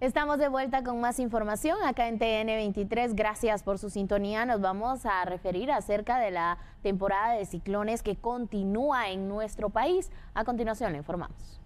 Estamos de vuelta con más información acá en TN23. Gracias por su sintonía. Nos vamos a referir acerca de la temporada de ciclones que continúa en nuestro país. A continuación le informamos.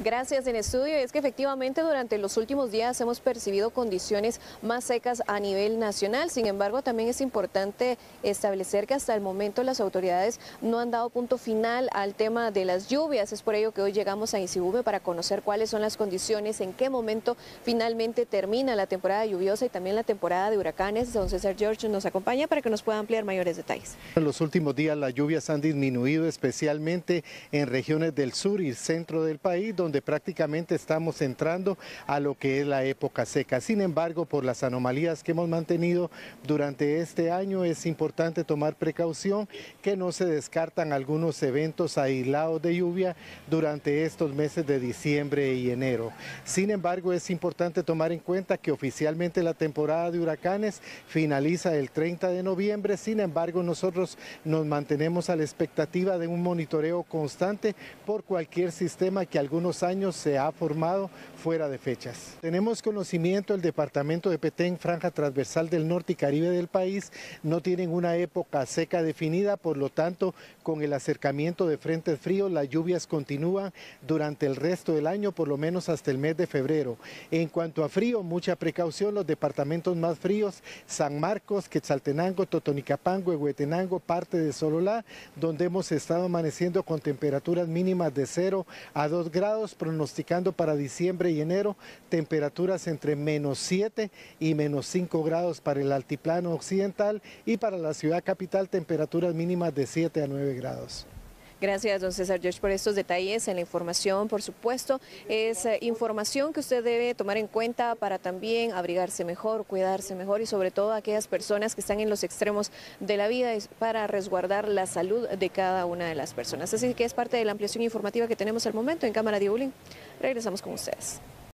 Gracias, en estudio. Es que efectivamente durante los últimos días hemos percibido condiciones más secas a nivel nacional. Sin embargo, también es importante establecer que hasta el momento las autoridades no han dado punto final al tema de las lluvias. Es por ello que hoy llegamos a INSIVUMEH para conocer cuáles son las condiciones, en qué momento finalmente termina la temporada lluviosa y también la temporada de huracanes. Don César George nos acompaña para que nos pueda ampliar mayores detalles. En los últimos días las lluvias han disminuido, especialmente en regiones del sur y centro del país, donde prácticamente estamos entrando a lo que es la época seca. Sin embargo, por las anomalías que hemos mantenido durante este año, es importante tomar precaución que no se descartan algunos eventos aislados de lluvia durante estos meses de diciembre y enero. Sin embargo, es importante tomar en cuenta que oficialmente la temporada de huracanes finaliza el 30 de noviembre, sin embargo, nosotros nos mantenemos a la expectativa de un monitoreo constante por cualquier sistema que algunos años se ha formado fuera de fechas. Tenemos conocimiento, el departamento de Petén, Franja Transversal del Norte y Caribe del país no tienen una época seca definida, por lo tanto, con el acercamiento de frentes fríos, las lluvias continúan durante el resto del año, por lo menos hasta el mes de febrero. En cuanto a frío, mucha precaución, los departamentos más fríos, San Marcos, Quetzaltenango, Totonicapán, Huehuetenango, parte de Sololá, donde hemos estado amaneciendo con temperaturas mínimas de 0 a 2 grados, pronosticando para diciembre y enero temperaturas entre menos 7 y menos 5 grados para el altiplano occidental y para la ciudad capital temperaturas mínimas de 7 a 9 grados. Gracias, don César George, por estos detalles en la información. Por supuesto, es información que usted debe tomar en cuenta para también abrigarse mejor, cuidarse mejor y sobre todo aquellas personas que están en los extremos de la vida, para resguardar la salud de cada una de las personas. Así que es parte de la ampliación informativa que tenemos al momento en cámara de Ulín. Regresamos con ustedes.